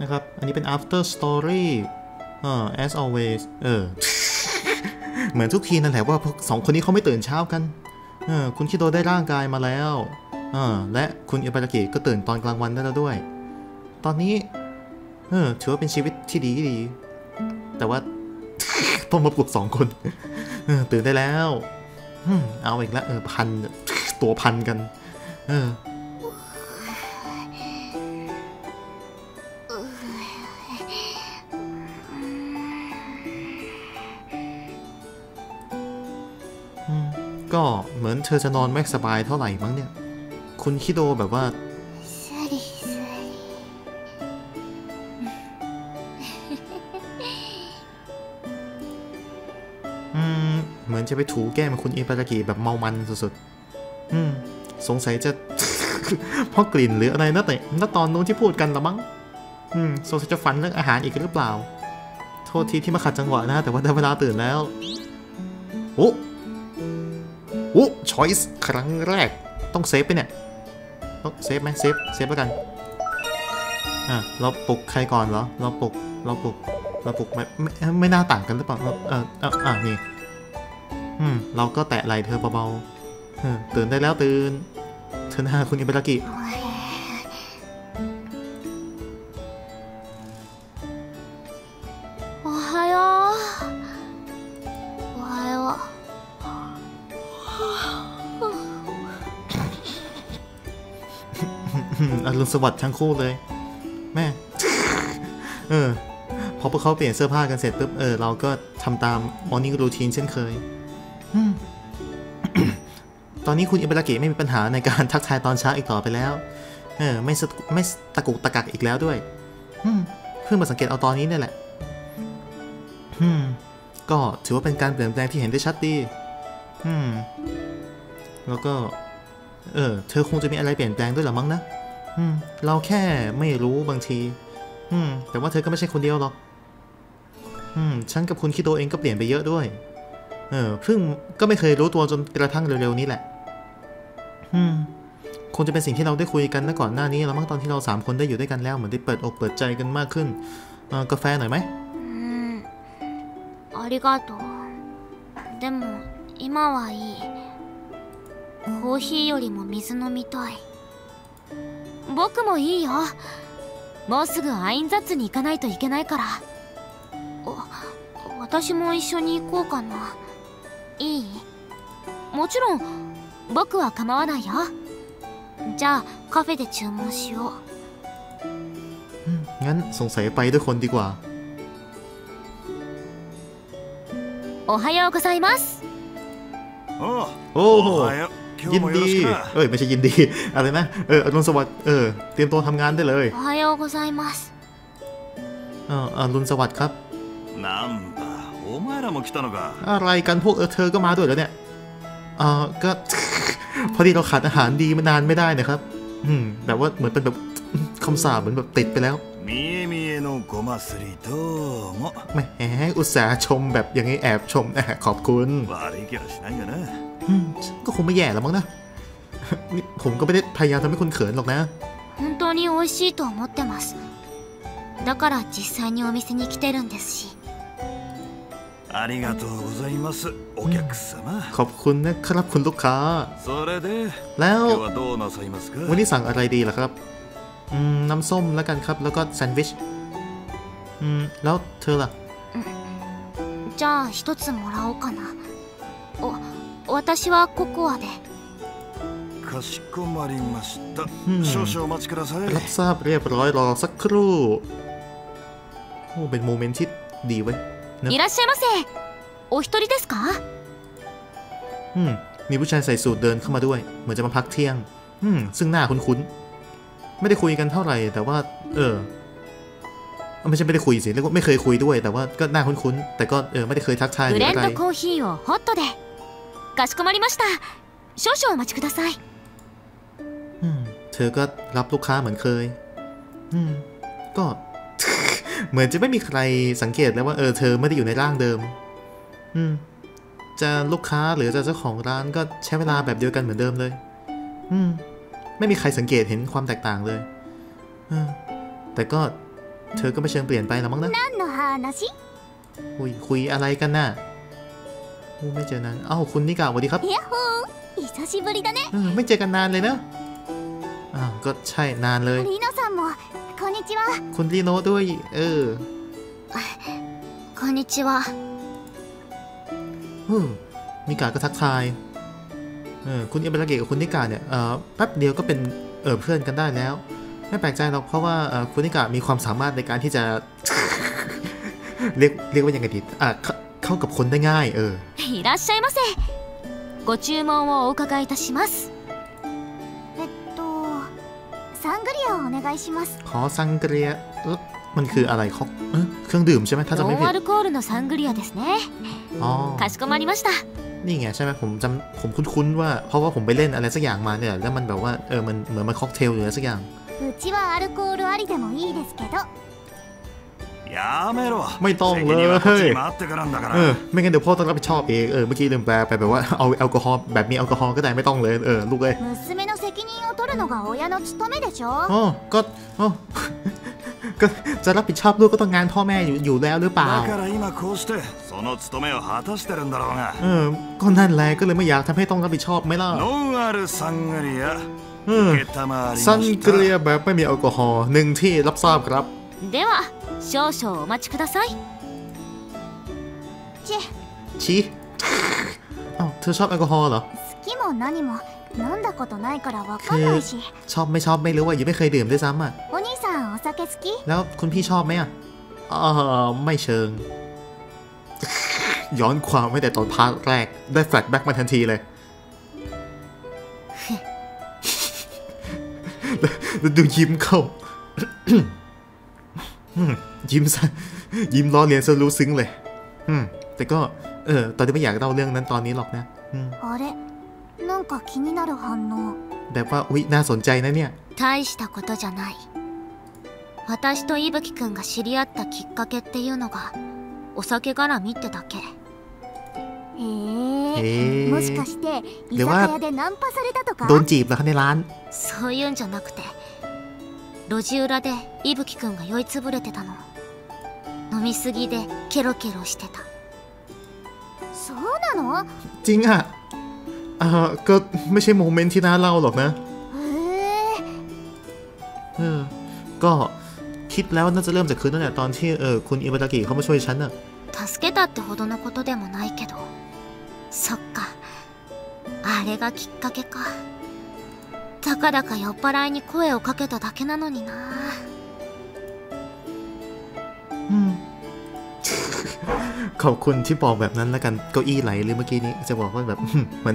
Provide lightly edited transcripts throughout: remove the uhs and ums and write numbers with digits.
นะครับอันนี้เป็น after story as always เหมือนทุกทีนั่นแหละว่าสองคนนี้เขาไม่ตื่นเช้ากันคุณคิโดได้ร่างกายมาแล้วและคุณอิบารากิก็ตื่นตอนกลางวันได้แล้วด้วยตอนนี้ถือว่าเป็นชีวิตที่ดีแต่ว่าต้องมาปลุกสองคนตื่นได้แล้วเอาอีกแล้วพันตัวพันกันก็เหมือนเธอจะนอนไม่สบายเท่าไหร่มั้งเนี่ยคุณคิโดแบบว่าเหมือนจะไปถูแก้มคุณอิบารากิแบบเมามันสุดๆสงสัยจะ เพราะกลิ่นหรืออะไรนั่นแหละตอนนู้นที่พูดกันละมั้งสงสัยจะฝันเรื่องอาหารอีกหรือเปล่าโทษทีที่มาขัดจังหวะนะแต่ว่าได้เวลาตื่นแล้วโอ้ช้อยส์ครั้งแรกต้องเซฟไปเนี่ยต้องเซฟไหมเซฟแล้วกันเราปลุกใครก่อนเหรอเราปลุกไม่น่าต่างกันหรือเปล่านี่เราก็แตะไหล่เธอเบาๆตื่นได้แล้วตื่นเธอหน้าคุณอิบารากิอรุณสวัสดิ์ทั้งคู่เลยแม่พอพวกเขาเปลี่ยนเสื้อผ้ากันเสร็จปุ๊บเราก็ทำตาม morning routine เช่นเคยตอนนี้คุณอิบารากิไม่มีปัญหาในการทักทายตอนเช้าอีกต่อไปแล้วไม่ตะกุกตะกักอีกแล้วด้วยเพิ่งมาสังเกตเอาตอนนี้นี่แหละก็ถือว่าเป็นการเปลี่ยนแปลงที่เห็นได้ชัดดีแล้วก็เธอคงจะมีอะไรเปลี่ยนแปลงด้วยหรอมั้งนะเราแค่ไม่รู้บางทีแต่ว่าเธอก็ไม่ใช่คนเดียวหรอกฉันกับคุณคิโตเองก็เปลี่ยนไปเยอะด้วยเพิ่งก็ไม่เคยรู้ตัวจนกระทั่งเร็วๆนี้แหละคงจะเป็นสิ่งที่เราได้คุยกันก่อนหน้านี้แล้วมั้งตอนที่เรา3คนได้อยู่ด้วยกันแล้วเหมือนได้เปิดอกเปิดใจกันมากขึ้นกาแฟหน่อยไหมありがとうでも今はいいコーヒーよりも水飲みたい僕もいいよもうすぐアインザッツに行かないといけないから私も一緒に行こうかないいもちろん僕は構わないよじゃあカフェで注文しようงั้นสงสัยไปด้วยคนดีกว่าおはようございますおはようยินดีไม่ใช่ยินดีอะไรนะอรุณสวัสดิ์เตรียมตัวทำงานได้เลยおはようございますอรุณสวัสดิ์ครับอะไรกันพวกเธอก็มาด้วยแล้วเนี่ยก็ พอดีเราขาดอาหารดีมานานไม่ได้นะครับแต่ว่าเหมือนเป็นแบบคำสาบเหมือนแบบติดไปแล้วไม่แหมอุตส่าห์ชมแบบอย่างนี้แอบชมขอบคุณก็คงไม่แย่แล้วมั้งนะผมก็ไม่ได้พยายามทำให้คุณเขินหรอกนะ本当に美味しいと思ってますだから実際にお店に来てるんですしありがとうございますお客様ขอบคุณนะครับคุณลูกค้าแล้ววันนี้สั่งอะไรดีล่ะครับน้ำส้มแล้วกันครับแล้วก็แซนด์วิชแล้วเธอล่ะじゃあ一つもらおうかな私はココアでかしこまりました少々お待ちくださいรับทราบเรียบร้อยรอสักครู่โอ้เป็นโมเมนต์ที่ดีเว้ยいらっしゃいませお一人ですかมีผู้ชายใส่สูทเดินเข้ามาด้วยเหมือนจะมาพักเที่ยงซึ่งหน้าคุ้นๆไม่ได้คุยกันเท่าไหร่แต่ว่าไม่ใช่ไม่ได้คุยสิแล้วก็ไม่เคยคุยด้วยแต่ว่าก็หน้าคุ้นๆแต่ก็ไม่ได้เคยทักทายเลยอะไรかしこまりました少々お待ちくださいเธอก็รับลูกค้าเหมือนเคยก็เหมือนจะไม่มีใครสังเกตเลยว่าเธอไม่ได้อยู่ในร่างเดิมจะลูกค้าหรือจะเจ้าของร้านก็ใช้เวลาแบบเดียวกันเหมือนเดิมเลยไม่มีใครสังเกตเห็นความแตกต่างเลยแต่ แต่ก็เธอก็ไม่เชิงเปลี่ยนไปแล้วมั้งนะคุยอะไรกันน่ะไม่เจอนั้นเอ้าคุณนิกาสวัสดีครับไม่เจอกันนานเลยนะอ้าวก็ใช่นานเลยคุณรีโนะด้วยこんにちはนิกาก็ทักทายคุณอิบาราเกะกับคุณนิกาเนี่ยแป๊บเดียวก็เป็นเพื่อนกันได้แล้วไม่แปลกใจหรอกเพราะว่าคุณนิกามีความสามารถในการที่จะเรียกว่ายังไงดีเข้ากับคนได้ง่ายいらっしゃいませご注文をお伺いいたしますサングリアをお願いしますขอซังเกรียมันคืออะไรเขาเครื่องดื่มใช่ไหมถ้าจำไม่ผิดかしこまりましたนี่ไงใช่ไหมผมคุ้นๆว่าเพราะว่าผมไปเล่นอะไรสักอย่างมาเนี่ยแล้วมันแบบว่ามันเหมือนมันค็อกเทลหรืออะไรสักอย่างไม่ต้องเลยไม่งั้นเดี๋ยวพ่อต้องรับผิดชอบเองเมื่อกี้ลืมแปลไปแบบว่าเอาแอลกอฮอล์แบบมีแอลกอฮอล์ก็ได้ไม่ต้องเลยลูกเลยก็จะรับผิดชอบลูกก็ต้องงานพ่อแม่อยู่แล้วหรือเปล่าก็นั่นแหละก็เลยไม่อยากทำให้ต้องรับผิดชอบไหมล่ะซันเกลียแบบไม่มีแอลกอฮอล์หนึ่งที่รับทราบครับชิอ้าวเธอชอบแอลกอฮอล์เหรอชอบไม่ชอบไม่รู้ว่ายังไม่เคยดื่มด้วยซ้ำอ่ะแล้วคุณพี่ชอบไหมอ่ะไม่เชิงย้อนความไว้แต่ตอนพาร์ทแรกได้แฟลชแบ็กมาทันทีเลยดูยิ้มเข้ายิ้มซะยิ้มล้อเลียนซะรู้ซึ้งเลยแต่ก็ตอนนี้ไม่อยากเล่าเรื่องนั้นตอนนี้หรอกนะแต่ว่าอุ๊ยน่าสนใจนะเนี่ย私と伊吹くんが知り合ったきっかけっていうのがお酒絡みってだけ。もしかして居酒屋でナンパされたとか？どんちいぶはねらん。そういうんじゃなくて、路地裏で伊吹くんが酔いつぶれてたの。飲みすぎでケロケロしてた。そうなの？จริงอะก็ไม่ใช่โมเมนต์ที่น่าเล่าหรอกนะก็คิดแล้วน่าจะเริ่มจากคืนนั่นแหละตอนที่คุณอิบาราเกะเขามาช่วยฉันน่ะขอบคุณที่บอกแบบนั้นแล้วกันเก้าอี้ไหลเลยเมื่อกี้นี้จะบอกว่าแบบมั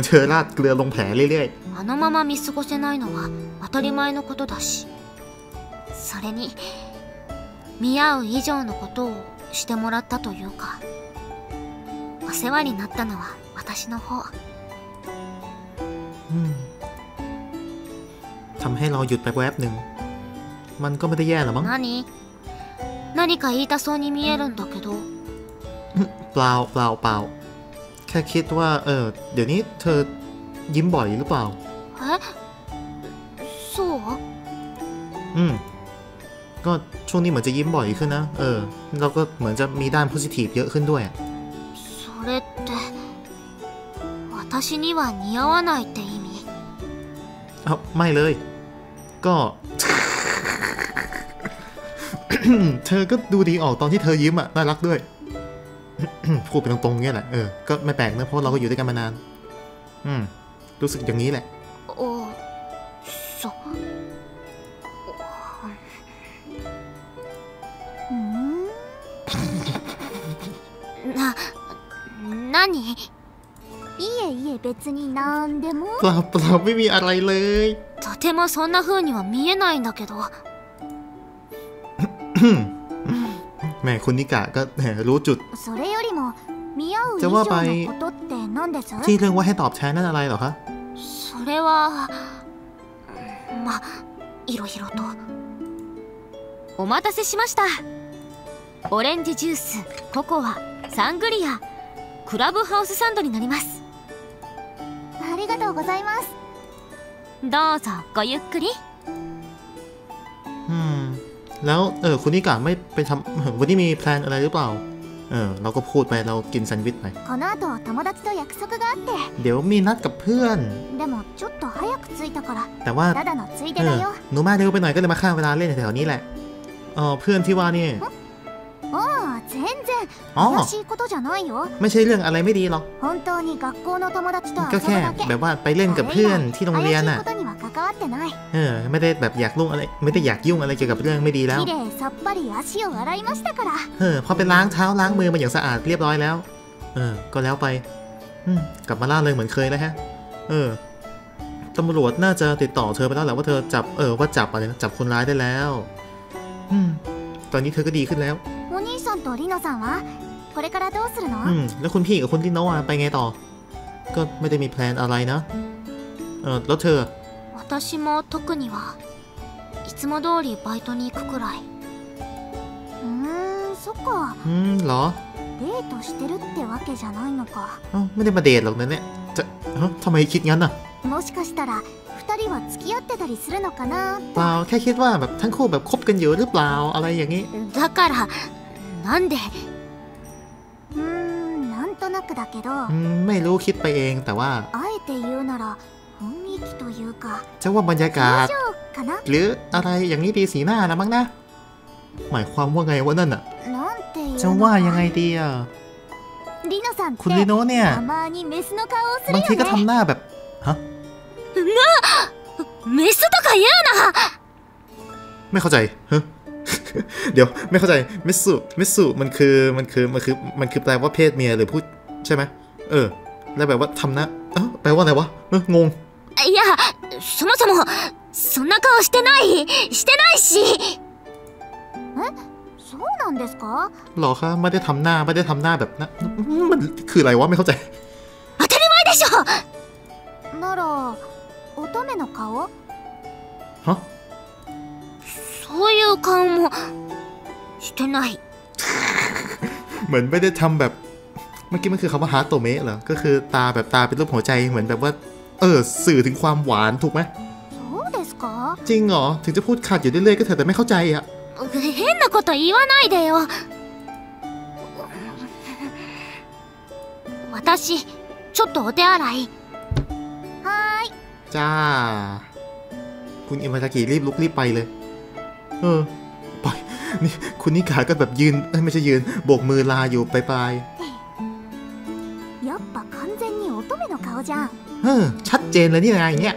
นเธอราดเกลือลงแผลเรื่อยๆそれに見合う以上のことをしてもらったというかお世話になったのは私の方ทำให้เราหยุดไปแวบหนึ่งมันก็ไม่ได้แย่หรอมั้ง何か言いたそうに見えるんだけどเปล่าแค่คิดว่าเดี๋ยวนี้เธอยิ้มบ่อยหรือเปล่าそうก็ช่วงนี้เหมือนจะยิ้มบ่อยขึ้นนะเราก็เหมือนจะมีด้าน positive เยอะขึ้นด้วยそれって私には似合わないって意味ไม่เลยก็ เธอก็ดูดีออกตอนที่เธอยิ้มอ่ะน่ารักด้วย พูดไปตรงๆเนี่ยแหละก็ไม่แปลกนะเพราะเราก็อยู่ด้วยกันมานานรู้สึกอย่างนี้แหละいえ別になんでもเปล่าไม่มีอะไรเลยとてもそんな風には見えないんだけどแม่คุณนิกะก็รู้จุดจะว่าไปที่เรื่องว่าให้ตอบแทนนั่นอะไรเหรอคะそれはまあいろいろとお待たせしましたオレンジジュースココアサングリアクラブハウスサンドになりますありがとうございますどうぞごゆっくりแล้วคุณนิกะไม่ไปทำวันนี้มีแพลนอะไรหรือเปล่าเราก็พูดไปเรากินแซนด์วิชไปเดี๋ยวมีนัดกับเพื่อนแต่ว่าหนูมาเร็วไปหน่อยก็เลยมาฆ่าเวลาเล่นแถวนี้แหละเพื่อนที่ว่านี่ไม่ใช่เรื่องอะไรไม่ดีหรอกก็แค่แบบว่าไปเล่นกับเพื่อนที่โรงเรียนน่ะไม่ได้แบบอยากลุ่งอะไรไม่ได้อยากยุ่งอะไรเกี่ยวกับเรื่องไม่ดีแล้วพอเป็นล้างเท้าล้างมือมาอย่างสะอาดเรียบร้อยแล้วก็แล้วไปกลับมาล่าเลยเหมือนเคยแล้วฮะตำรวจน่าจะติดต่อเธอไปแล้วแหละว่าเธอจับว่าจับอะไรนะจับคนร้ายได้แล้วตอนนี้เธอก็ดีขึ้นแล้วแล้วคุณพี่กับคุณลิโนะไปไงต่อก็ไม่ได้มีแพลนอะไรนะแล้วเธอเหรอไม่ได้มาเดทหรอกนะเนี่ยจะทำไมคิดงั้นน่ะเปล่าแค่คิดว่าแบบทั้งคู่แบบคบกันอยู่หรือเปล่าอะไรอย่างนี้ไม่รู้คิดไปเองแต่ว่าจะว่าบรรยากาศหรืออะไรอย่างนี้ดีสีหน้านะมั้งนะหมายความว่าไงวะนั่นอ่ะจะว่ายังไงดีอ่ะคุณลิโนะเนี่ยบางทีก็ทำหน้าแบบฮะไม่เข้าใจเดี๋ยวไม่เข้าใจเมสุมันคือแปลว่าเพศเมียหรือพูดใช่ไหมแล้วแบบว่าทำนะแปลว่าอะไรวะงงいやそもそもそんな顔してないしそうなんですかหรอคะไม่ได้ทำหน้าไม่ได้ทำหน้าแบบนะมันคืออะไรวะไม่เข้าใจ当たり前でしょなら乙女の顔ฮะそういう顔もしてないเหมือนไม่ได้ทำแบบเมื่อกี้มันคือคำว่าฮาร์ตโตเมะเหรอก็คือตาแบบตาเป็นรูปหัวใจเหมือนแบบว่าสื่อถึงความหวานถูกไหมจริงเหรอถึงจะพูดขัดอยู่เรื่อยๆก็เถอะแต่ไม่เข้าใจอ่ะจ้าคุณอิมาซากิรีบลุกรีบไปเลยไปนี่คุณนิกาก็แบบยืนไม่ใช่ยืนโบกมือลาอยู่ไปชัดเจนเลยนี่ไงเนี่ย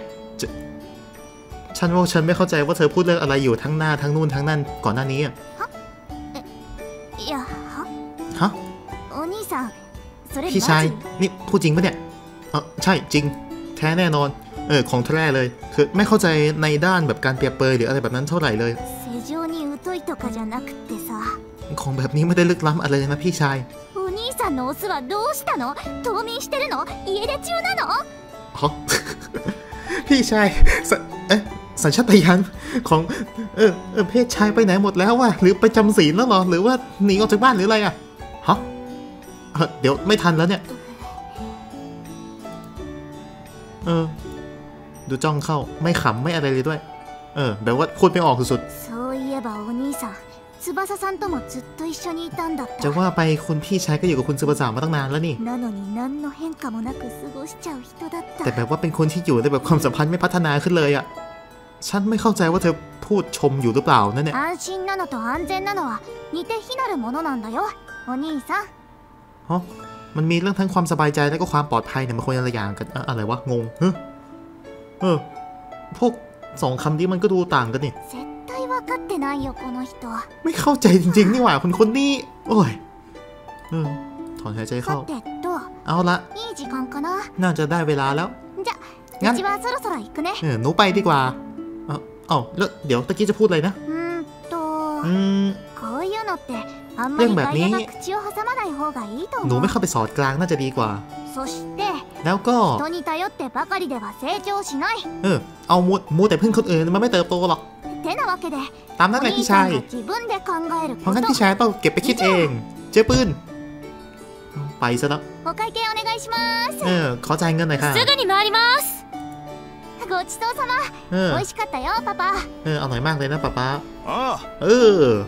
ฉันไม่เข้าใจว่าเธอพูดเรื่องอะไรอยู่ทั้งหน้าทั้งนู่นทั้งนั่นก่อนหน้านี้ฮะพี่ชายนี่พูดจริงปะเนี่ยใช่จริงแท้แน่นอนของแท้เลยคือไม่เข้าใจในด้านแบบการเปรียบเปรยหรืออะไรแบบนั้นเท่าไหร่เลยของแบบนี้ไม่ได้ลึกล้ำอะไรเลยนะพี่ชายพี่ชายสัญชาตญาณของเพศชายไปไหนหมดแล้ววะหรือไปจำศีลแล้วหรอหรือว่าหนีออกจากบ้านหรืออะไรอ่ะฮะเดี๋ยวไม่ทันแล้วเนี่ยดูจ้องเข้าไม่ขำไม่อะไรเลยด้วยแบบว่าพูดไม่ออกสุดๆจะว่าไปคุณพี่ชายก็อยู่กับคุณซูบาสะมาตั้งนานแล้วนี่แต่แบบว่าเป็นคนที่อยู่ในแบบความสัมพันธ์ไม่พัฒนาขึ้นเลยอ่ะฉันไม่เข้าใจว่าเธอพูดชมอยู่หรือเปล่านั่นเนี่ยฮะมันมีเรื่องทั้งความสบายใจและก็ความปลอดภัยเนี่ยมันคนละอย่างกันอะไรวะงงพวกสองคำนี้มันก็ดูต่างกันนี่ไม่เข้าใจจริงๆนี่หว่าคนนี้โอ้ยถอนหายใจเข้าเอาละน่าจะได้เวลาแล้วงั้นหนูไปดีกว่าแล้วเดี๋ยวตะกี้จะพูดอะไรนะเรื่องแบบนี้หนูไม่เข้าไปสอดกลางน่าจะดีกว่าแล้วก็เอามูแต่พึ่งคนอื่นมันไม่เติบโตหรอกตามนั้นแหละพี่ชายเพราะงั้นพี่ชายต้องเก็บไปคิดเองเจ้าปืนไปซะแล้วขอจ่ายเงินหน่อยค่ะごちそうさま。美味しかったよパパ。อร่อยมากเลยนะป๊าป๊า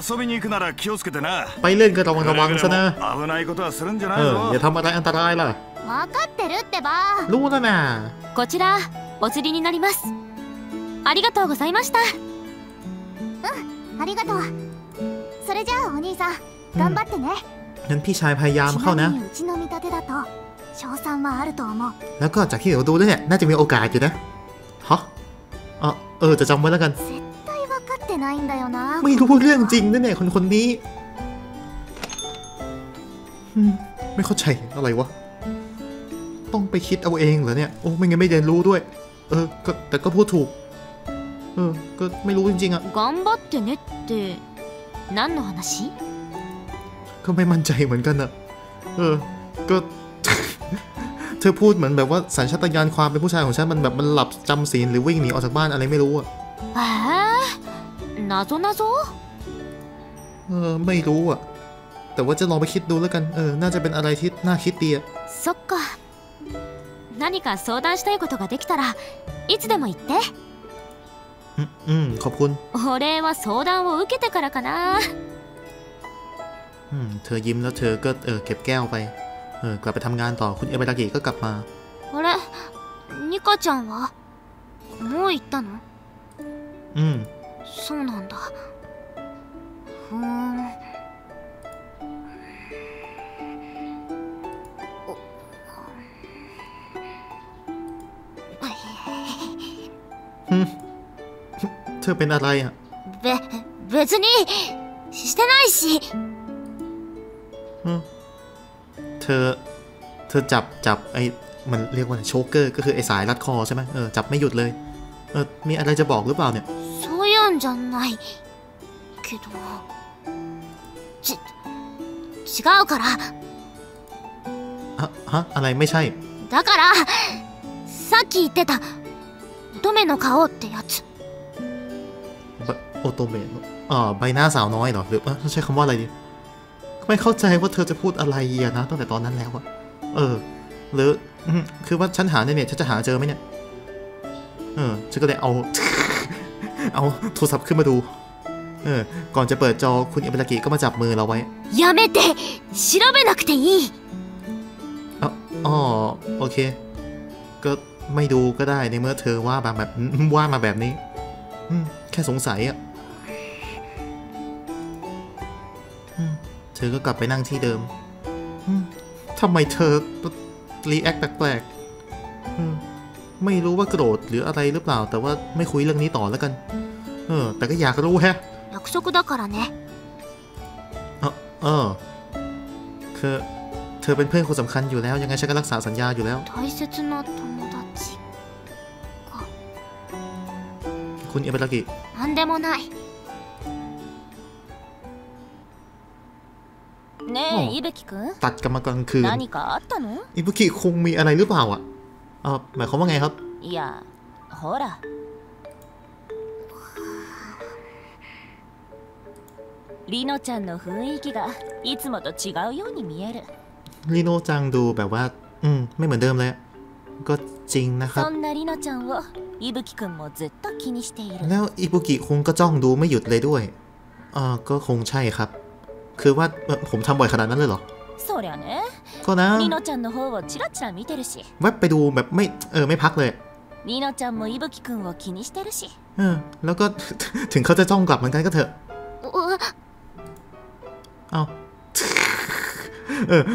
遊びに行くなら気をつけてな。ไปเล่นก็ต้องระวังซะนะ。危ないことはするんじゃないぞ。อย่าทำอะไรอันตรายล่ะ。分かってるってば。รู้แล้วนะ。こちらお釣りになります。ありがとうございました。うん、ありがとう。それじゃあお兄さん頑張ってね。งั้นพี่ชายพยายามเข้านะ。うちの見立てだと賞賛はあると思う。แล้วก็จากที่เราดูเนี่ยน่าจะมีโอกาสอยู่นะ。ฮะจะจำไว้แล้วกัน。ไม่รู้เรื่องจริงนะเนี่ยคนนี้ไม่เข้าใจอะไรวะต้องไปคิดเอาเองเหรอเนี่ยโอ้ไม่งั้นไม่เรียนรู้ด้วยแต่ก็พูดถูกก็ไม่รู้จริงๆอะก็ไม่มั่นใจเหมือนกันอะก็ เธอพูดเหมือนแบบว่าสัญชาตญาณความเป็นผู้ชายของฉันมันแบบมันหลับจำศีลหรือวิ่งหนีออกจากบ้านอะไรไม่รู้อะไม่รู้อ่ะแต่ว่าจะลองไปคิดดูแล้วกันน่าจะเป็นอะไรที่น่าคิดดีอ่ะそっか何か相談したいことができたらいつでも言ってขอบคุณお礼は相談を受けてからかなเธอยิ้มแล้วเธอก็เก็บแก้วไปกลับไปทำงานต่อคุณเอเบรากิก็กลับมาあれニカちゃんはもう行ったのそうなんだ。เธอเป็นอะไรอ่ะ別にしてないしเธอจับไอ้มันเรียกว่าโชเกอร์ก็คือไอ้สายรัดคอใช่ไหมจับไม่หยุดเลยมีอะไรจะบอกหรือเปล่าเนี่ยじゃないけど違うからอะไรไม่ใช่だからさっき言ってた乙女の顔ってやつ乙女ใบหน้าสาวน้อยเหรอหรือใช้คำว่าอะไรดีไม่เข้าใจว่าเธอจะพูดอะไรนะตั้งแต่ตอนนั้นแล้วอะหรือคือว่าฉันหาในเน็ตฉันจะหาเจอไหมเนี่ยฉันก็เลยเอาโทรศัพท์ขึ้นมาดูก่อนจะเปิดจอคุณเอเบรากิก็มาจับมือเราไว้ยาเมเตะชิราเบนักเตอีโอเคก็ไม่ดูก็ได้ในเมื่อเธอว่าแบบว่ามาแบบนี้แค่สงสัยอ่ะเธอก็กลับไปนั่งที่เดิมทำไมเธอรีแอคแปลกๆไม่รู้ว่าโกรธหรืออะไรหรือเปล่าแต่ว่าไม่คุยเรื่องนี้ต่อแล้วกันแต่ก็อยากรู้แฮะ約束だからねคือเธอเป็นเพื่อนคนสำคัญอยู่แล้วยังไงฉันก็รักษาสัญญาอยู่แล้วคุณเอเบรากิなんでもないねえイブキ君ตัดกันมากลางคืนอิบุกิคงมีอะไรหรือเปล่าอ่ะหมายความว่าไงครับอย่าโหระลีโนจังの雰囲気がいつもと違うように見えるลีโนจังดูแบบว่าไม่เหมือนเดิมเลยก็จริงนะครับそんなลีโนちゃんを伊吹君もずっと気にしているแล้วอิบุกิคงก็จ้องดูไม่หยุดเลยด้วยก็คงใช่ครับคือว่าผมทำบ่อยขนาดนั้นเลยเหรอก็นะลีโนちゃんの方をチラチラ見てるしแวบไปดูแบบไม่ไม่พักเลยลีโนちゃんも伊吹君を気にしてるしแล้วก็ถึงเขาจะจ้องกลับเหมือนกันก็เถอะ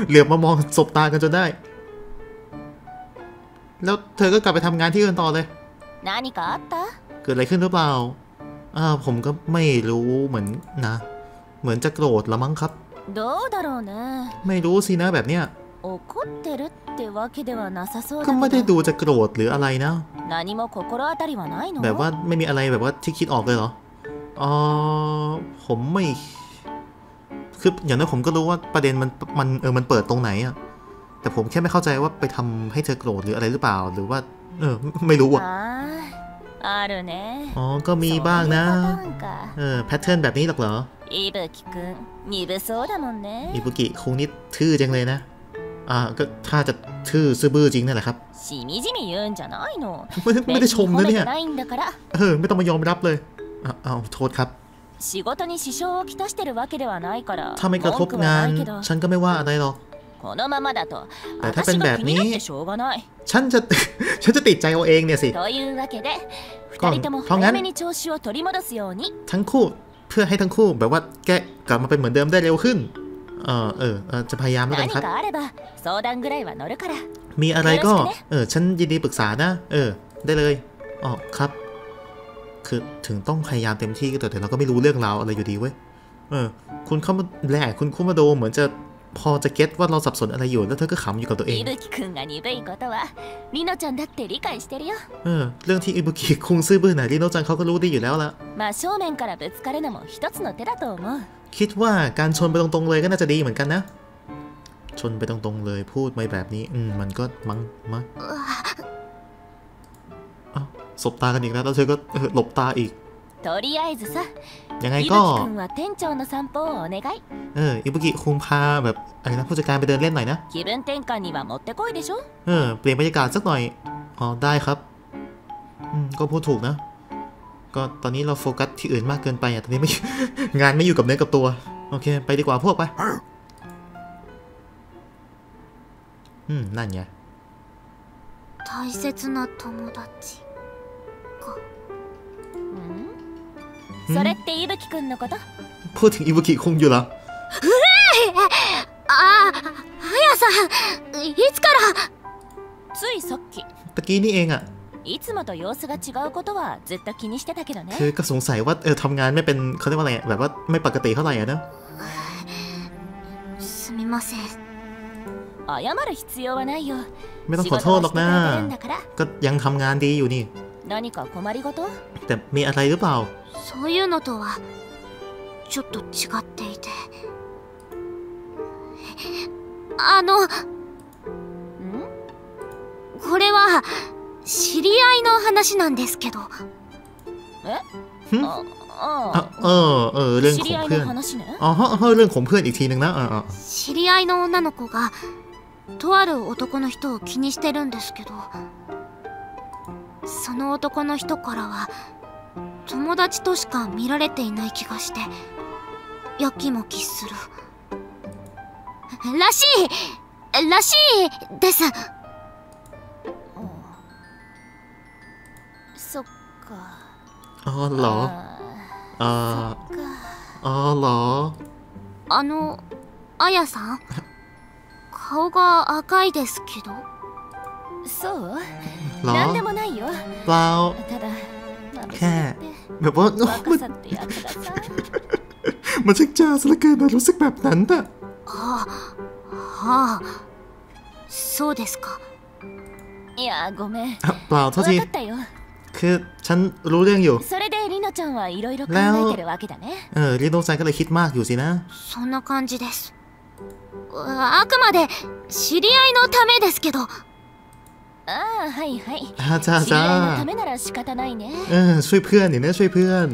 เหลือบมามองสบตากันจนได้แล้วเธอก็กลับไปทำงานที่อื่นต่อเลยเกิดอะไรขึ้นหรือเปล่าผมก็ไม่รู้เหมือนนะเหมือนจะโกรธละมั้งครับไม่รู้สินะแบบเนี้ยก็ไม่ได้ดูจะโกรธหรืออะไรนะแบบว่าไม่มีอะไรแบบว่าที่คิดออกเลยเหรอผมไม่คืออย่างนั้นผมก็รู้ว่าประเด็นมันเปิดตรงไหนอะแต่ผมแค่ไม่เข้าใจว่าไปทำให้เธอโกรธหรืออะไรหรือเปล่าหรือว่าไม่รู้อะก็มีบ้างนะแพทเทิร์นแบบนี้หรอกเหรออิบุกิคงนิดทื่อจังเลยนะ ก็ถ้าจะชื่อซื่อบื้อจริงนั่นแหละครับไม่ได้ชมนะเนี่ยไม่ต้องมายอมรับเลยเอาโทษครับถ้าไม่กระทบงานฉันก็ไม่ว่าอะไรหรอกแต่ถ้าเป็นแบบนี้ฉันจะติดใจเอาเองเนี่ยสิเพราะงั้นทั้งคู่เพื่อให้ทั้งคู่แบบว่าแกกลับมาเป็นเหมือนเดิมได้เร็วขึ้นจะพยายามแล้วกันครับมีอะไรก็ฉันยินดีปรึกษานะได้เลยอ๋อครับคือถึงต้องพยายามเต็มที่ก็แต่เราก็ไม่รู้เรื่องราวอะไรอยู่ดีเว้ยคุณเข้ามาแหละคุณคุมาโดเหมือนจะพอจะเก็ตว่าเราสับสนอะไรอยู่แล้วเธอก็ขำอยู่กับตัวเองเรื่องที่อิบุกิคุงซื่อบื้อไหนริโนะจังเขาก็รู้ดีอยู่แล้วละคิดว่าการชนไปตรงๆเลยก็น่าจะดีเหมือนกันนะชนไปตรงๆเลยพูดไม่แบบนี้มันก็มั้งสบตากันอีกแล้วแล้วเธอก็หลบตาอีกยังไงก็อิบุกิคุงพาแบบอะไรนะผู้จัดการไปเดินเล่นหน่อยนะเปลี่ยนบรรยากาศสักหน่อยอ๋อได้ครับก็พูดถูกนะก็ตอนนี้เราโฟกัสที่อื่นมากเกินไปอ่ะตอนนี้ไม่งานไม่อยู่กับเนื้อกับตัวโอเคไปดีกว่าพวกไปนั่นไงพูดถึงอิบุกิคงอยู่เหรอตะกี้นี่เองอะคือก็สงสัยว่าทำงานไม่เป็นเขาเรียกว่าอะไรแบบว่าไม่ปกติเท่าไหร่นะไม่ต้องขอโทษหรอกนะก็ยังทำงานดีอยู่นี่แต่มีอะไรหรือเปล่าこれは知り合いの話なんですけど。知り合いの話ね。知り合いの女の子がとある男の人を気にしてるんですけど、その男の人からは友達としか見られていない気がしてやきもきする。らしいです。อ๋อเหรอเหรอあやさん顔が赤いですけどそうなんでもないよเปล่าแค่แบบว่ามันชักจ้าซะเหลือเกินนะรู้สึกแบบนั้นน่ะそうですかいやごめんเปล่าเท่าที่คือฉันรู้เรื่องอยู่แล้วริโนะจังก็เลยคิดมากอยู่สินะจ้าช่วยเพื่อนนี่นะช่วยเพื่อน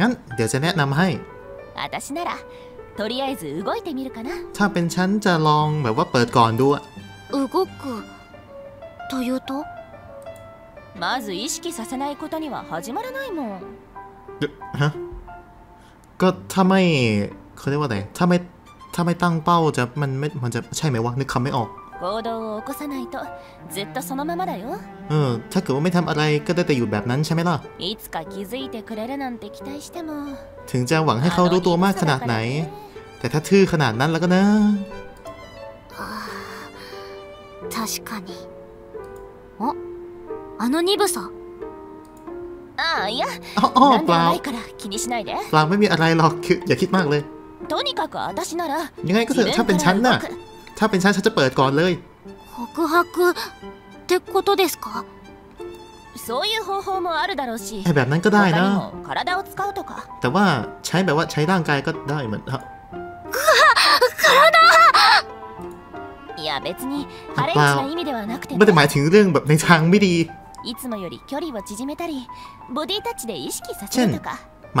งั้นเดี๋ยวจะแนะนำให้ถ้าเป็นฉันจะลองแบบว่าเปิดก่อนดูอะまず意識させないことには始まらないもん。ฮะก็ถ้าไม่เขาเรียกว่าอะไรถ้าไม่ตั้งเป้าจะมันจะใช่ไหมวะนึกคำไม่ออกถ้าเกิดว่าไม่ทำอะไรก็ได้แต่อยู่แบบนั้นใช่ไหมล่ะถึงจะหวังให้เขารู้ตัวมากขนาดไหนแต่ถ้าทื่อขนาดนั้นแล้วก็นะ確かに鈍さいやなんでもないから気にしないでเปล่าไม่มีอะไรหรอกคืออย่าคิดมากเลยยังไงก็เถอะถ้าเป็นฉันน่ะถ้าเป็นฉันจะเปิดก่อนเลยแบบนั้นก็ได้นะแต่ว่าใช้แบบว่าใช้ร่างกายก็ได้เหมือนครับไม่ได้หมายถึงเรื่องแบบในทางไม่ดีเช่นหม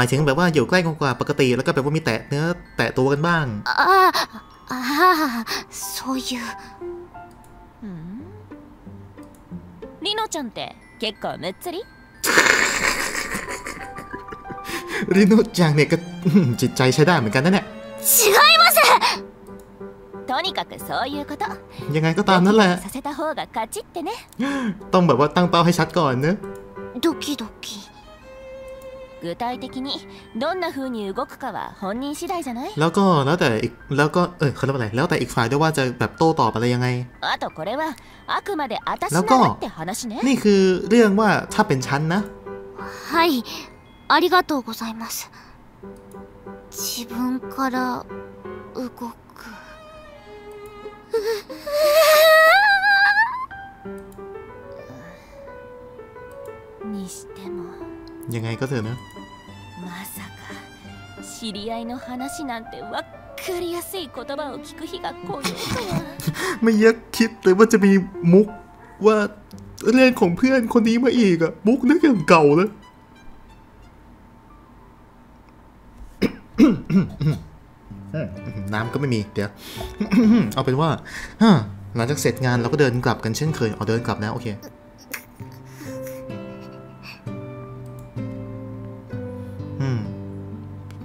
ายถึงแบบว่าอยู่ใกล้กว่าปกติแล้วก็แบบว่ามีแตะเนื้อแตะตัวกันบ้างああ、そういう。うん。リノちゃんって結構むっつり？リノちゃんね、ก็จิตใจใช้ได้เหมือนกันนะเนี่ย。違います。とにかくそういうこと。ยังไงก็ตามนั่นแหละ。させた方が勝ちってね。ต้องแบบว่าตั้งเป้าให้ชัดก่อนนะ。ドキドキ。具体的にどんな風に動くかは本人次第じゃない？แล้วก็แล้วแต่อีกแล้วก็เขาเรียกว่าอะไรแล้วแต่อีกฝ่ายด้วยว่าจะแบบโต้ตอบอะไรยังไงแล้วก็นี่คือเรื่องว่าถ้าเป็นฉันนะはいありがとうございます自分から動くにしてもยังไงก็เถอะนะまさか知り合いの話なんてわかりやすい言葉を聞く日が来ようとはไม่อยากคิดเลยว่าจะมีมุกว่าเรื่องของเพื่อนคนนี้มาอีกอะมุกเรื่องเก่าเลยน้ำก็ไม่มีเดี๋ยวเอาเป็นว่าหลังจากเสร็จงานเราก็เดินกลับกันเช่นเคยเอาเดินกลับนะโอเค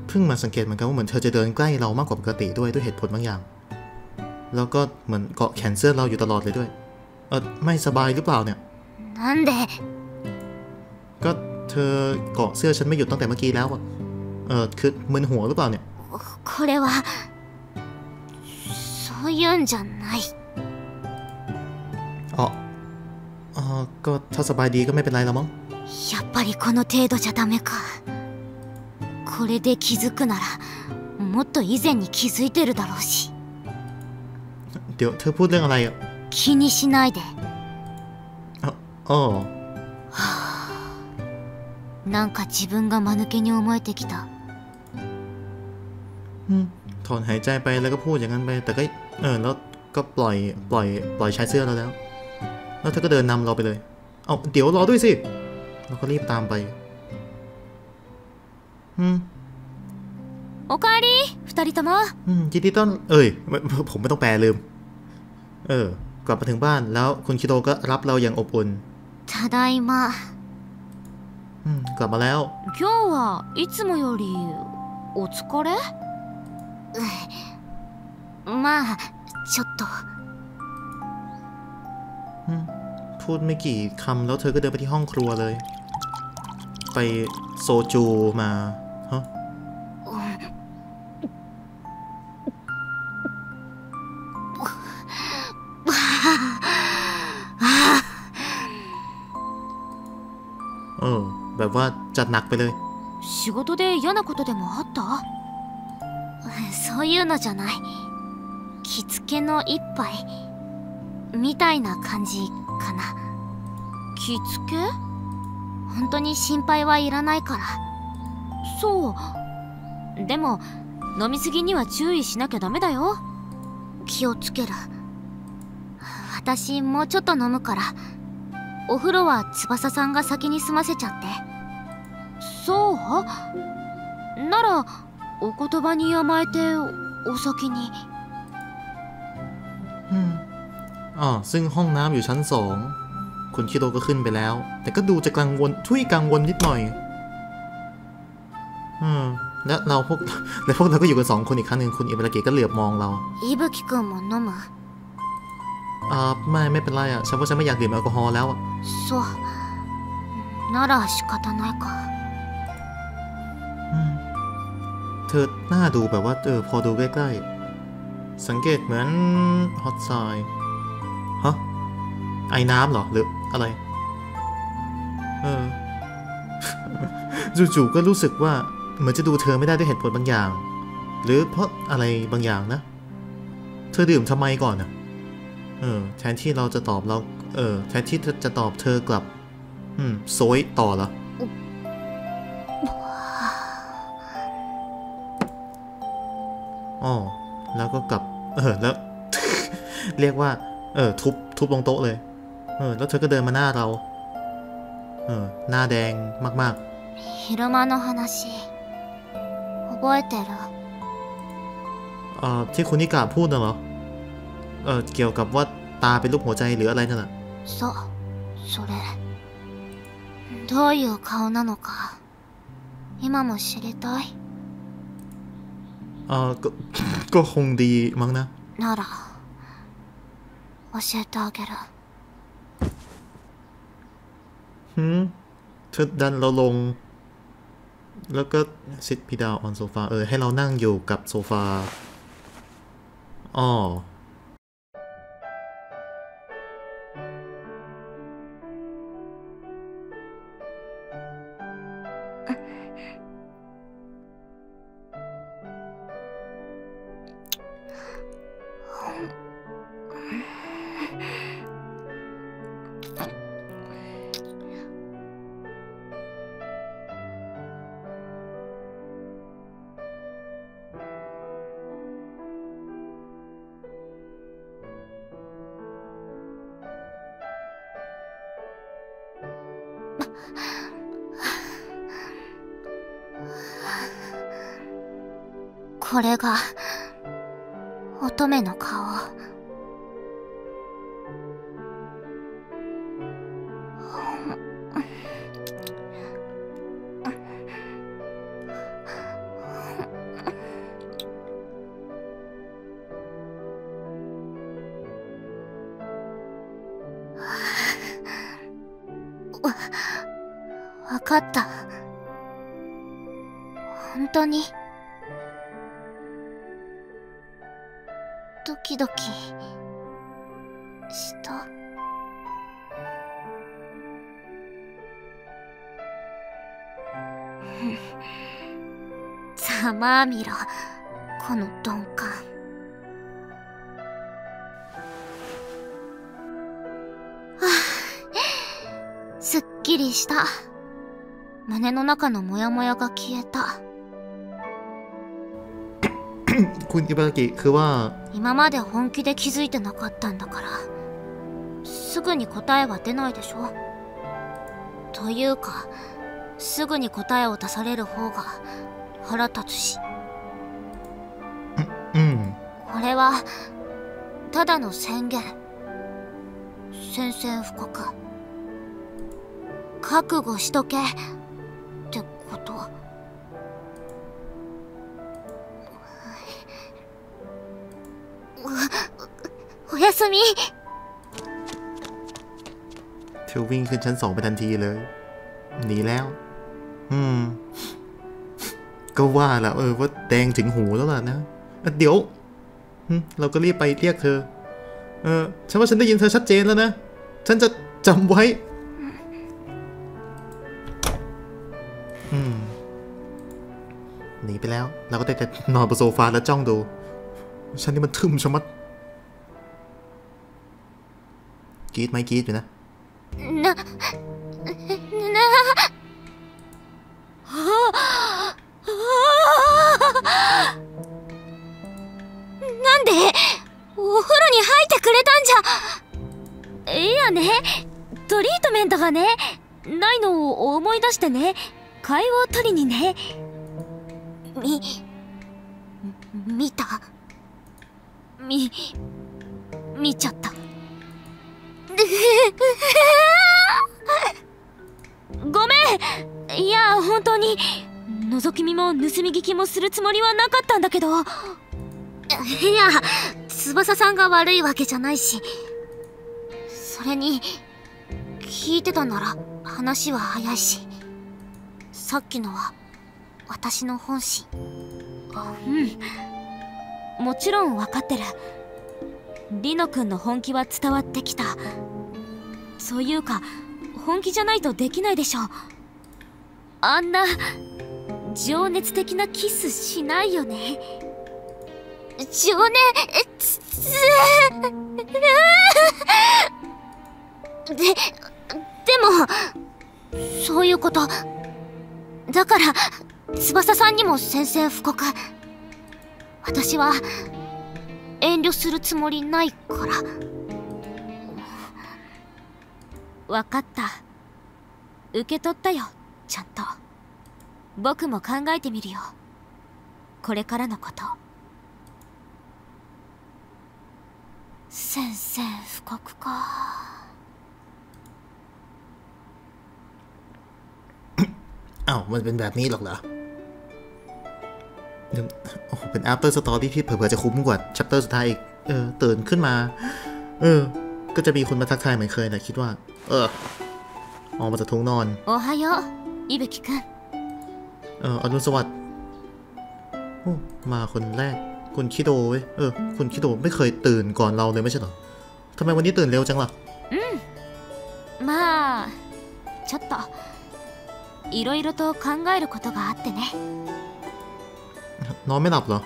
เพิ่งมาสังเกตเหมือนกันว่าเหมือนเธอจะเดินใกล้เรามากกว่าปกติด้วยเหตุผลบางอย่างแล้วก็เหมือนเกาะแขนเสื้อเราอยู่ตลอดเลยด้วยไม่สบายหรือเปล่าเนี่ยนั่นเด็กก็เธอเกาะเสื้อฉันไม่หยุดตั้งแต่เมื่อกี้แล้วคือมึนหัวหรือเปล่าเนี่ยこれはそういうんじゃないก็ถ้าสบายดีก็ไม่เป็นไรแล้วมั้งやっぱりこの程度じゃダメかこれで気づくならもっと以前に気づいてるだろうしเดี๋ยวเธอพูดเรื่องอะไรอ่ะ気にしないでなんか自分が間抜けに思えてきたถอนหายใจไปแล้วก็พูดอย่างนั้นไปแต่ก็แล้วก็ปล่อยชายเสื้อเราแล้วเธอก็เดินนำเราไปเลยเอาเดี๋ยวรอด้วยสิเราก็รีบตามไปโอกาลิ2人ともยินดีต้อนผมไม่ต้องแปลลืมกลับมาถึงบ้านแล้วคุณคิโตก็รับเราอย่างอบอุ่นただいまกลับมาแล้ว今日はいつもよりお疲れまあちょっとพูดไม่กี่คำแล้วเธอก็เดินไปที่ห้องครัวเลยไปโซจูมาแบบว่าจัดหนักไปเลย仕事で嫌なことでもあった？そういうのじゃない。着付けの一杯みたいな感じかな。着付け？本当に心配はいらないから。そう。でも飲みすぎには注意しなきゃダメだよ。気をつける。私もうちょっと飲むから。お風呂は翼さんが先に済ませちゃってそうならお言葉に甘えてお先にซึ่งห้องน้ำอยู่ชั้นสองคุณคิโตก็ขึ้นไปแล้วแต่ก็ดูจะกังวลช่วยกังวลนิดหน่อยและพวกเราก็อยู่กันสองคนอีกครั้งหนึ่งคุณอิบารากิก็เหลือบมองเราอิบุกิคุณも飲むไม่เป็นไรอ่ะฉันว่าฉันไม่อยากดื่มแอลกอฮอล์แล้วอ่ะそうなら仕方ないかเธอหน้าดูแบบว่าพอดูใกล้ๆสังเกตเหมือนฮอตไซด์ฮะไอ้น้ำเหรอหรืออะไรจู่ๆก็รู้สึกว่าเหมือนจะดูเธอไม่ได้ด้วยเหตุผลบางอย่างหรือเพราะอะไรบางอย่างนะเธอดื่มทำไมก่อนอ่ะแทนที่เราจะตอบเราแทนที่จะตอบเธอกลับโซยต่อเหรอแล้วก็กลับแล้ว เรียกว่าทุบลงโต๊ะเลยแล้วเธอก็เดินมาหน้าเราหน้าแดงมากๆฮิโรมะの話覚えてるที่คุณนิกาพูดน่ะเหรอเกี่ยวกับว่าตาเป็นรูปหัวใจหรืออะไรนั่นแหละどういう顔なのか今も知りたいก็คงดีมั้งนะなら教えてあげるเธอดันเราลงแล้วก็ซิทพีดาวออนโซฟาให้เรานั่งอยู่กับโซฟาอ๋อこれが乙女の顔わかった本当にドキドキした。ざまあみろ、この鈍感。すっきりした。胸の中のモヤモヤが消えた。คุณอิบากิคือว่า今まで本気で気づいてなかったんだからすぐに答えは出ないでしょというかすぐに答えを出される方が腹立つしこれはただの宣言宣戦布告覚悟しとけってことおやすみเธอวิ่งขึ้นชั้นสองไปทันทีเลยหนีแล้วก็ว่าล่ะว่าแดงถึงหูแล้วล่ะนะเดี๋ยวเราก็รีบไปเรียกเธอฉันว่าฉันได้ยินเธอชัดเจนแล้วนะฉันจะจำไว้หนีไปแล้วเราก็ได้แต่นอนบนโซฟาแล้วจ้องดูฉันนี่มันทึมชะมัดกรีดไหมกรีดอยู่นะなんでお風呂に入ってくれたんじゃいやねトリートメントがねないのを思い出してね会話を取りにね見た見ちゃったごめんいや本当に覗き見も盗み聞きもするつもりはなかったんだけどいや翼さんが悪いわけじゃないしそれに聞いてたなら話は早いしさっきのは私の本心もちろん分かってるリノ君の本気は伝わってきたそういうか本気じゃないとできないでしょあんな情熱的なキスしないよね情熱でもそういうことだから翼さんにも宣戦布告私は遠慮するつもりないから分かった受け取ったよちゃんと僕も考えてみるよこれからのこと宣戦布告かอ้าวมันเป็นแบบนี้หรอกเหรอโอ้เป็น after story ที่เผื่อจะคุ้มกว่า chapter สุดท้ายอีกตื่นขึ้นมาก็จะมีคนมาทักทายเหมือนเคยนะคิดว่าออกมาจากท้องนอนโอฮายะอิบุคิคุณอรุณสวัสดิ์มาคนแรกคุณคิโดเว้ยคุณคิโดไม่เคยตื่นก่อนเราเลยไม่ใช่หรอทำไมวันนี้ตื่นเร็วจังล่ะมาちょっといろいろと考えることがあってねนอนไม่หลับเหรอ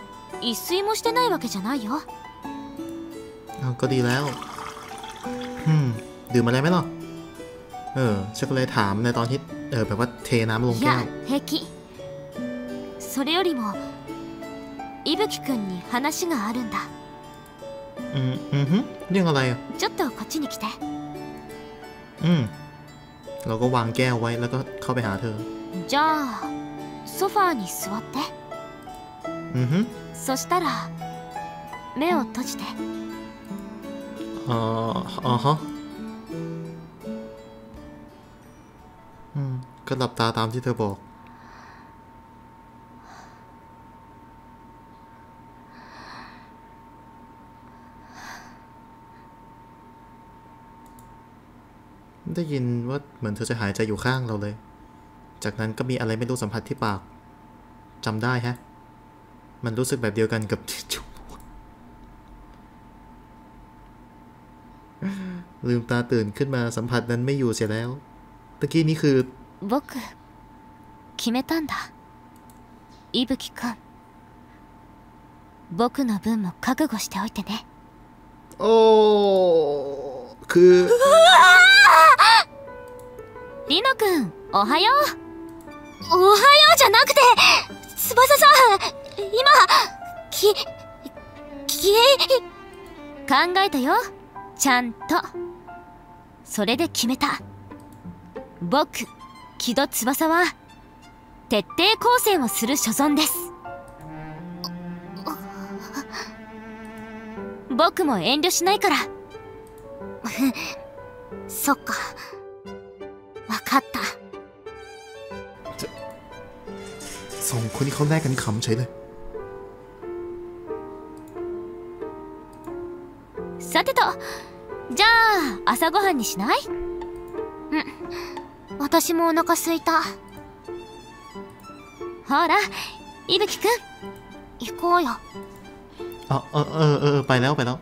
一睡もしてないわけじゃないよก็ดีแล้วดื่มอะไรไหมล่ะฉันก็เลยถามในตอนที่แบบว่าเทน้ำลงแก้วเฮกิそれよりも伊吹君に話があるんだ。เรื่องอะไรちょっとこっちに来て。เราก็วางแก้วไว้แล้วก็เข้าไปหาเธอ。じゃあソファーに座って。そしたら目を閉じて。ก็หลับตาตามที่เธอบอกได้ยินว่าเหมือนเธอจะหายใจอยู่ข้างเราเลยจากนั้นก็มีอะไรไม่รู้สัมผัสที่ปากจำได้ฮะมันรู้สึกแบบเดียวกันกับจุ๊บลืมตาตื่นขึ้นมาสัมผัสนั้นไม่อยู่เสียแล้วตะกี้นี้คือ僕決めたんだ伊吹君僕の分も覚悟しておいてねโอ้คือリノ君おはようおはようじゃなくて翼さん今考えたよちゃんとそれで決めた僕木戸翼は徹底抗戦をする所存です僕も遠慮しないからそっかわかったสองคนที่เขาแลกกันขำเฉยเลยさてとじゃあ朝ごはんにしない私もお腹すいたほら伊吹君行こうよไปแล้วไปแล้ว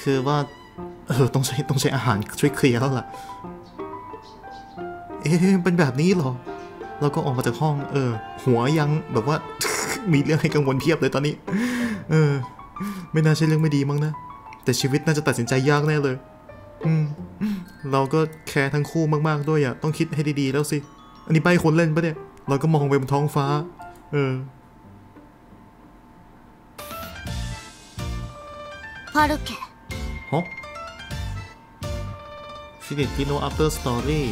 คือว่าต้องใช้อาหารช่วยเคลียร์แล้วล่ะเป็นแบบนี้เหรอเราก็ออกมาจากห้องหัวยังแบบว่า มีเรื่องให้กังวลเพียบเลยตอนนี้ไม่น่าใช่เรื่องไม่ดีมั้งนะแต่ชีวิตน่าจะตัดสินใจยากแน่เลยเราก็แคร์ทั้งคู่มากๆด้วยอ่ะต้องคิดให้ดีๆแล้วสิอันนี้ใบคนเล่นปะเนี่ยเราก็มองไปบนท้องฟ้าฟารุเกะฮะฟิลิปปิโน after story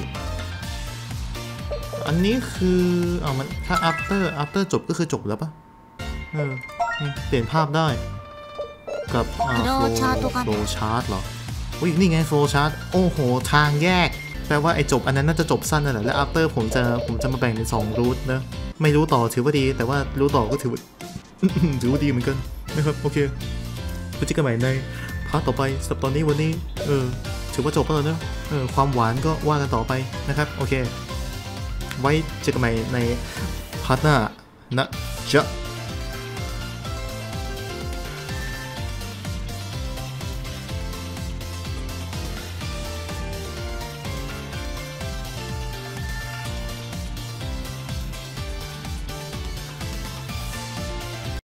อันนี้คือมันถ้า after จบก็คือจบแล้วปะเปลี่ยนภาพได้กับflow chart เหรออุ้ยนี่ไง flow chart โอ้โหทางแยกแปลว่าไอ้จบอันนั้นน่าจะจบสั้นนั่นแหละแล้ว after ผมจะมาแบ่งเป็น2รูทนะไม่รู้ต่อถือว่าดีแต่ว่ารู้ต่อก็ถือว่าดีเหมือนกันนะครับโอเคไปเจอกันใหม่ในพาร์ทต่อไปสำหรับตอนนี้วันนี้ถือว่าจบแล้วนะความหวานก็ว่ากันต่อไปนะครับโอเคไว้เจอกันใหม่ในพาร์ทหน้านะจ๊ะ